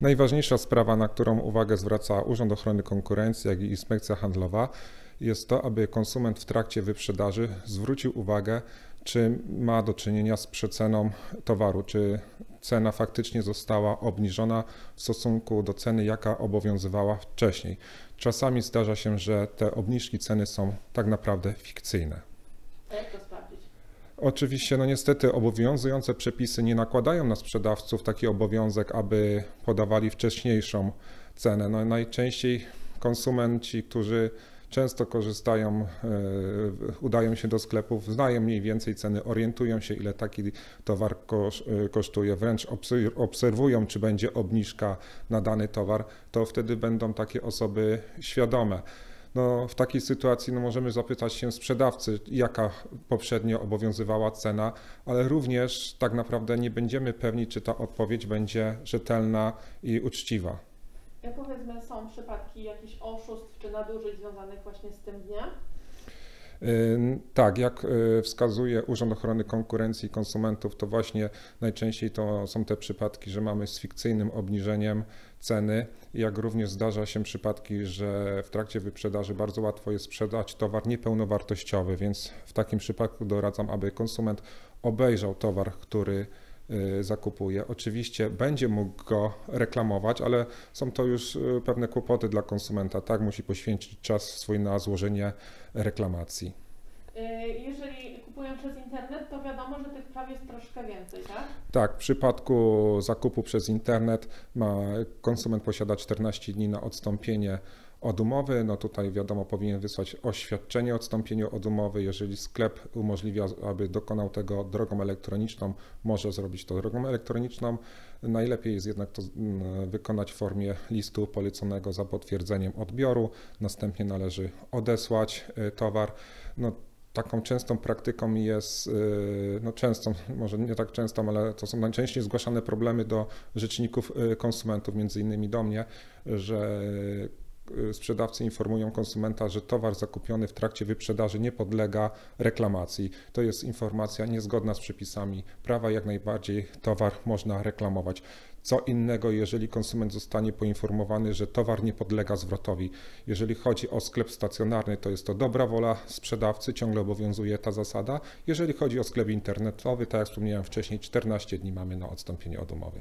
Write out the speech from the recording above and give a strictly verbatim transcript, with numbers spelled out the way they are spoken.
Najważniejsza sprawa, na którą uwagę zwraca Urząd Ochrony Konkurencji, jak i Inspekcja Handlowa, jest to, aby konsument w trakcie wyprzedaży zwrócił uwagę, czy ma do czynienia z przeceną towaru, czy cena faktycznie została obniżona w stosunku do ceny, jaka obowiązywała wcześniej. Czasami zdarza się, że te obniżki ceny są tak naprawdę fikcyjne. Jak to sprawdzić? Oczywiście, no niestety obowiązujące przepisy nie nakładają na sprzedawców taki obowiązek, aby podawali wcześniejszą cenę. No, najczęściej konsumenci, którzy często korzystają, udają się do sklepów, znają mniej więcej ceny, orientują się, ile taki towar kosztuje, wręcz obserwują, czy będzie obniżka na dany towar, to wtedy będą takie osoby świadome. No, w takiej sytuacji no, możemy zapytać się sprzedawcy, jaka poprzednio obowiązywała cena, ale również tak naprawdę nie będziemy pewni, czy ta odpowiedź będzie rzetelna i uczciwa. Jak powiedzmy, są przypadki jakichś oszustw czy nadużyć związanych właśnie z tym dniem? Tak, jak wskazuje Urząd Ochrony Konkurencji i Konsumentów, to właśnie najczęściej to są te przypadki, że mamy z fikcyjnym obniżeniem ceny, jak również zdarza się przypadki, że w trakcie wyprzedaży bardzo łatwo jest sprzedać towar niepełnowartościowy, więc w takim przypadku doradzam, aby konsument obejrzał towar, który zakupuje. Oczywiście będzie mógł go reklamować, ale są to już pewne kłopoty dla konsumenta, tak? Musi poświęcić czas swój na złożenie reklamacji. Jeżeli kupują przez internet, to wiadomo, że tych praw jest troszkę więcej, tak? Tak, w przypadku zakupu przez internet ma konsument posiada czternaście dni na odstąpienie od umowy. No tutaj wiadomo, powinien wysłać oświadczenie o odstąpieniu od umowy. Jeżeli sklep umożliwia, aby dokonał tego drogą elektroniczną, może zrobić to drogą elektroniczną. Najlepiej jest jednak to wykonać w formie listu poleconego za potwierdzeniem odbioru. Następnie należy odesłać towar. No, taką częstą praktyką jest, no częstą, może nie tak częstą, ale to są najczęściej zgłaszane problemy do rzeczników konsumentów, między innymi do mnie, że sprzedawcy informują konsumenta, że towar zakupiony w trakcie wyprzedaży nie podlega reklamacji. To jest informacja niezgodna z przepisami prawa. Jak najbardziej towar można reklamować. Co innego, jeżeli konsument zostanie poinformowany, że towar nie podlega zwrotowi. Jeżeli chodzi o sklep stacjonarny, to jest to dobra wola sprzedawcy, ciągle obowiązuje ta zasada. Jeżeli chodzi o sklep internetowy, tak jak wspomniałem wcześniej, czternaście dni mamy na odstąpienie od umowy.